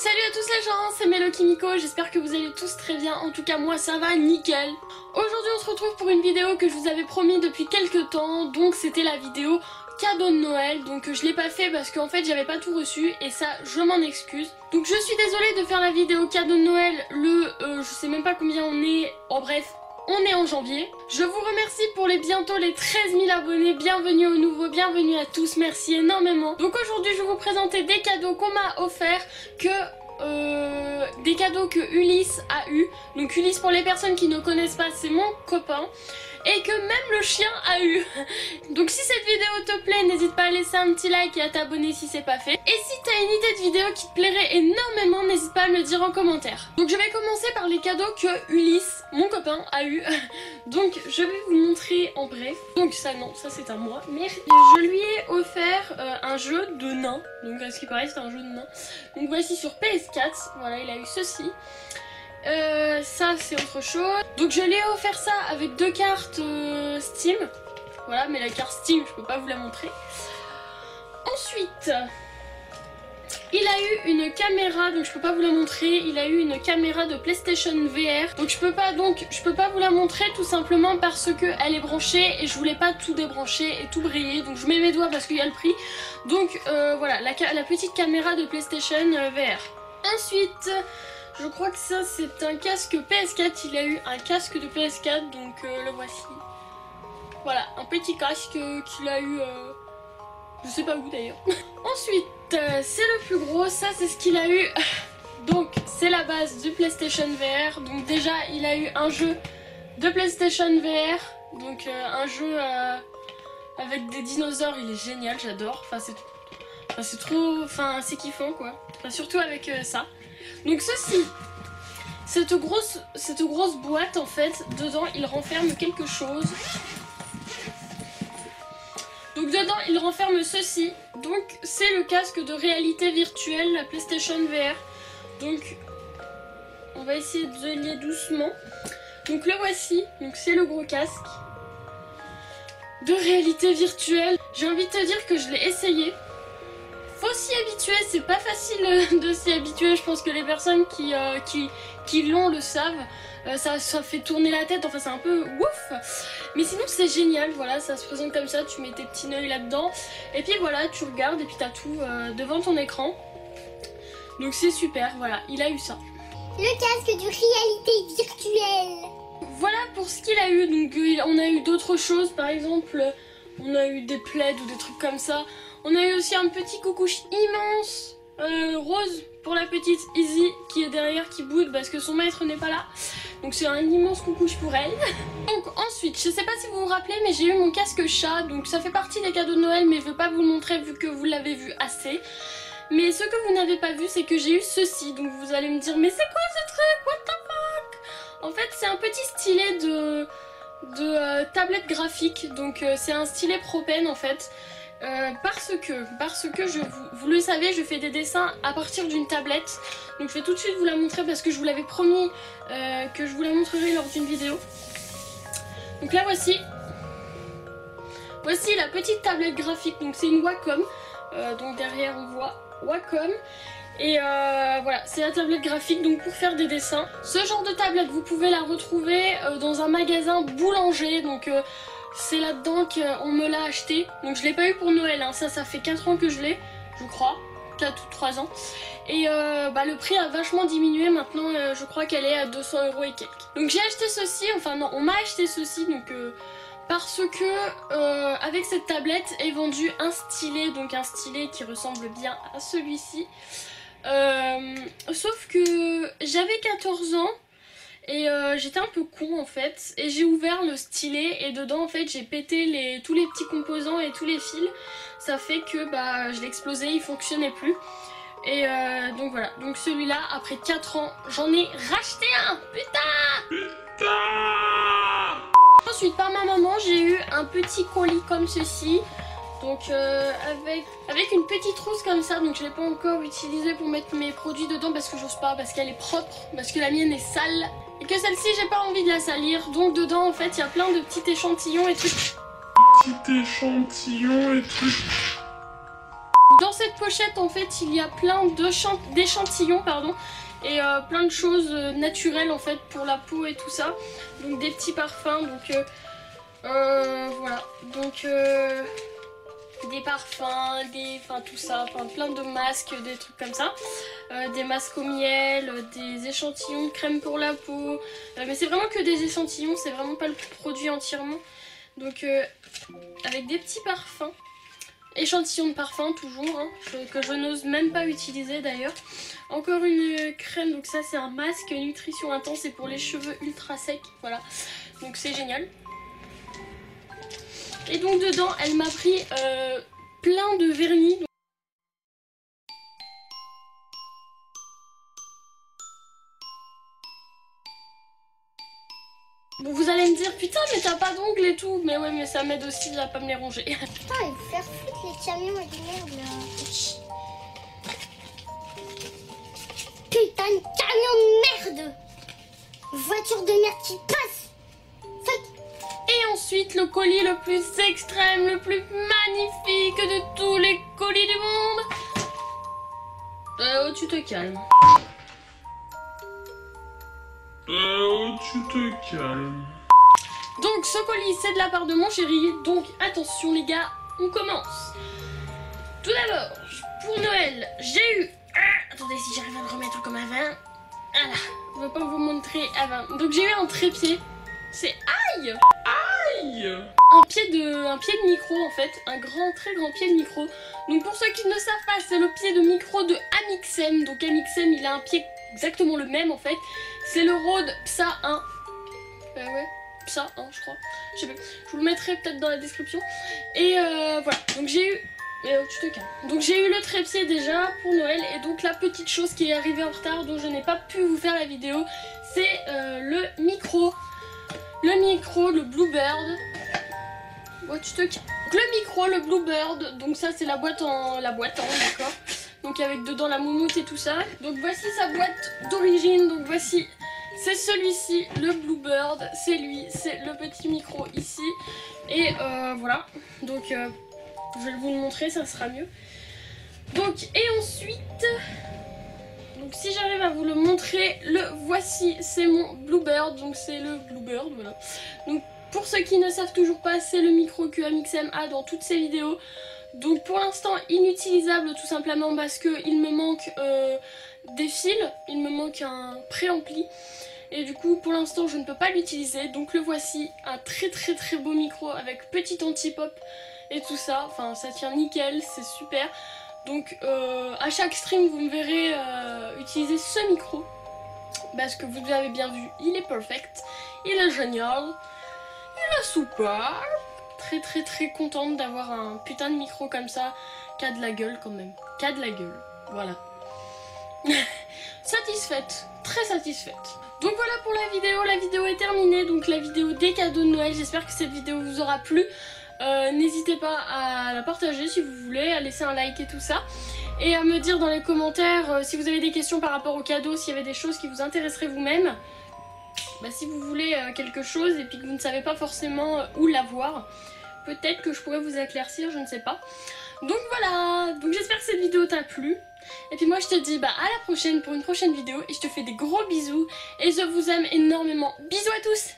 Salut à tous les gens, c'est Melo Kimiko, j'espère que vous allez tous très bien, en tout cas moi ça va nickel. Aujourd'hui on se retrouve pour une vidéo que je vous avais promis depuis quelques temps, donc c'était la vidéo cadeau de Noël, donc je l'ai pas fait parce qu'en fait j'avais pas tout reçu et ça je m'en excuse. Donc je suis désolée de faire la vidéo cadeau de Noël, je sais même pas combien on est, en bref... On est en janvier. Je vous remercie pour bientôt les 13 000 abonnés. Bienvenue aux nouveaux, bienvenue à tous. Merci énormément. Donc aujourd'hui, je vais vous présenter des cadeaux qu'on m'a offerts, des cadeaux que Ulysse a eu. Donc Ulysse, pour les personnes qui ne connaissent pas, c'est mon copain. Et que même le chien a eu. Donc si cette vidéo te plaît, n'hésite pas à laisser un petit like et à t'abonner si c'est pas fait. Et si t'as une idée de vidéo qui te plairait énormément, n'hésite pas à me le dire en commentaire. Donc je vais commencer par les cadeaux que Ulysse, mon copain, a eu. Donc je vais vous montrer en bref. Donc ça non, ça c'est à moi. Merde. Je lui ai offert un jeu de nain. Donc à ce qui paraît c'est un jeu de nain. Donc voici sur PS4, voilà il a eu ceci. Ça c'est autre chose. Donc je l'ai offert ça avec deux cartes Steam. Voilà, mais la carte Steam je peux pas vous la montrer. Ensuite il a eu une caméra, donc je peux pas vous la montrer. Il a eu une caméra de PlayStation VR. Donc je peux pas vous la montrer tout simplement parce que elle est branchée et je voulais pas tout débrancher et tout briller. Donc je mets mes doigts parce qu'il y a le prix. Donc voilà, la petite caméra de PlayStation VR. Ensuite je crois que ça c'est un casque PS4, il a eu un casque de PS4, donc le voici. Voilà, un petit casque qu'il a eu, je sais pas où d'ailleurs. Ensuite, c'est le plus gros, ça c'est ce qu'il a eu, donc c'est la base du PlayStation VR. Donc déjà il a eu un jeu de PlayStation VR, donc un jeu avec des dinosaures, il est génial, j'adore, enfin c'est trop, enfin c'est kiffant quoi, enfin, surtout avec ça. Donc ceci, cette grosse boîte en fait, dedans il renferme quelque chose. Donc dedans il renferme ceci, donc c'est le casque de réalité virtuelle, la PlayStation VR. Donc on va essayer de délier doucement. Donc le voici, donc c'est le gros casque de réalité virtuelle. J'ai envie de te dire que je l'ai essayé. Faut s'y habituer, c'est pas facile de s'y habituer, je pense que les personnes qui l'ont le savent, ça fait tourner la tête, enfin c'est un peu ouf, mais sinon c'est génial, voilà, ça se présente comme ça, tu mets tes petits nœuds là-dedans, et puis voilà, tu regardes, et puis t'as tout devant ton écran, donc c'est super, voilà, il a eu ça. Le casque de réalité virtuelle. Voilà pour ce qu'il a eu, donc on a eu d'autres choses, par exemple, on a eu des plaids ou des trucs comme ça. On a eu aussi un petit coucouche immense rose pour la petite Izzy qui est derrière, qui boude parce que son maître n'est pas là. Donc c'est un immense coucouche pour elle. Donc ensuite, je sais pas si vous vous rappelez, mais j'ai eu mon casque chat. Donc ça fait partie des cadeaux de Noël, mais je veux pas vous le montrer vu que vous l'avez vu assez. Mais ce que vous n'avez pas vu, c'est que j'ai eu ceci. Donc vous allez me dire, mais c'est quoi ce truc? What the fuck? En fait, c'est un petit stylet de tablette graphique. Donc c'est un stylet propane en fait. Parce que vous le savez, je fais des dessins à partir d'une tablette. Donc je vais tout de suite vous la montrer parce que je vous l'avais promis que je vous la montrerai lors d'une vidéo. Donc là voici la petite tablette graphique. Donc c'est une Wacom. Donc derrière on voit Wacom. Et voilà, c'est la tablette graphique donc pour faire des dessins. Ce genre de tablette vous pouvez la retrouver dans un magasin Boulanger. Donc c'est là-dedans qu'on me l'a acheté. Donc je l'ai pas eu pour Noël, hein. Ça fait 4 ans que je l'ai, je crois, 4 ou 3 ans. Et bah, le prix a vachement diminué, maintenant je crois qu'elle est à 200 € et quelques. Donc j'ai acheté ceci, enfin non, on m'a acheté ceci, donc parce que avec cette tablette est vendu un stylet, donc un stylet qui ressemble bien à celui-ci. Sauf que j'avais 14 ans. Et j'étais un peu con en fait, et j'ai ouvert le stylet et dedans en fait j'ai pété tous les petits composants et tous les fils. Ça fait que bah je l'ai explosé, il fonctionnait plus. Et donc voilà, donc celui-là après 4 ans j'en ai racheté un, putain. Ensuite par ma maman j'ai eu un petit colis comme ceci. Donc avec une petite trousse comme ça, donc je l'ai pas encore utilisée pour mettre mes produits dedans parce que j'ose pas, parce qu'elle est propre, parce que la mienne est sale et que celle-ci j'ai pas envie de la salir. Donc dedans en fait il y a plein de petits échantillons et trucs. Dans cette pochette en fait il y a plein d'échantillons et plein de choses naturelles en fait pour la peau et tout ça, donc des petits parfums, donc voilà, donc des parfums, enfin tout ça, plein de masques, des trucs comme ça, des masques au miel, des échantillons de crème pour la peau, mais c'est vraiment que des échantillons, c'est vraiment pas le produit entièrement, donc avec des petits parfums, échantillons de parfum toujours, hein, que je n'ose même pas utiliser d'ailleurs. Encore une crème, donc ça c'est un masque nutrition intense, c'est pour les cheveux ultra secs, voilà, donc c'est génial. Et donc dedans elle m'a pris plein de vernis. Bon, vous allez me dire putain mais t'as pas d'ongles et tout, mais ouais mais ça m'aide aussi à pas me les ronger. Putain ils vont faire foutre les camions et des merdes là. Putain de camion de merde, voiture de merde qui passe. Et ensuite le colis le plus extrême, le plus magnifique de tous les colis du monde. Oh tu te calmes. Tu te calmes. Donc ce colis c'est de la part de mon chéri, donc attention les gars, on commence. Tout d'abord, pour Noël, j'ai eu... Ah, attendez si j'arrive à le remettre comme avant. Voilà, je ne veux pas vous montrer avant. Donc j'ai eu un trépied, c'est aïe. Aïe. Un pied de micro en fait, un grand, très grand pied de micro. Donc pour ceux qui ne savent pas, c'est le pied de micro de Amixem. Donc Amixem il a un pied exactement le même en fait. C'est le Rode Psa 1. Ouais, Psa 1 je crois. Je sais pas. Je vous le mettrai peut-être dans la description. Et voilà. Donc j'ai eu... tu te calmes. Donc j'ai eu le trépied déjà pour Noël. Et donc la petite chose qui est arrivée en retard, dont je n'ai pas pu vous faire la vidéo, c'est le micro. Le micro, le Bluebird. Ouais, tu te calmes. Donc le micro, le Bluebird. Donc ça c'est la boîte en... d'accord. Donc avec dedans la moumoute et tout ça. Donc voici sa boîte d'origine. Donc voici, c'est celui-ci, le Bluebird. C'est lui, c'est le petit micro ici. Et voilà. Donc je vais vous le montrer, ça sera mieux. Donc et ensuite, donc si j'arrive à vous le montrer, le voici, c'est mon Bluebird. Donc c'est le Bluebird, voilà. Donc pour ceux qui ne savent toujours pas, c'est le micro que Amixem a dans toutes ses vidéos. Donc pour l'instant inutilisable tout simplement parce qu'il me manque des fils, il me manque un préampli et du coup pour l'instant je ne peux pas l'utiliser. Donc le voici, un très beau micro avec petit anti-pop et tout ça, enfin ça tient nickel, c'est super. Donc à chaque stream vous me verrez utiliser ce micro parce que vous avez bien vu, il est perfect, il est génial, il est super. Très contente d'avoir un putain de micro comme ça, qu'a de la gueule quand même, qu'a de la gueule, voilà. Satisfaite, très satisfaite. Donc voilà pour la vidéo est terminée, donc la vidéo des cadeaux de Noël, j'espère que cette vidéo vous aura plu. N'hésitez pas à la partager si vous voulez, à laisser un like et tout ça. Et à me dire dans les commentaires si vous avez des questions par rapport aux cadeaux, s'il y avait des choses qui vous intéresseraient vous-même. Bah, si vous voulez quelque chose et puis que vous ne savez pas forcément où l'avoir, peut-être que je pourrais vous éclaircir, je ne sais pas. Donc voilà, donc j'espère que cette vidéo t'a plu. Et puis moi je te dis bah, à la prochaine pour une prochaine vidéo et je te fais des gros bisous et je vous aime énormément. Bisous à tous.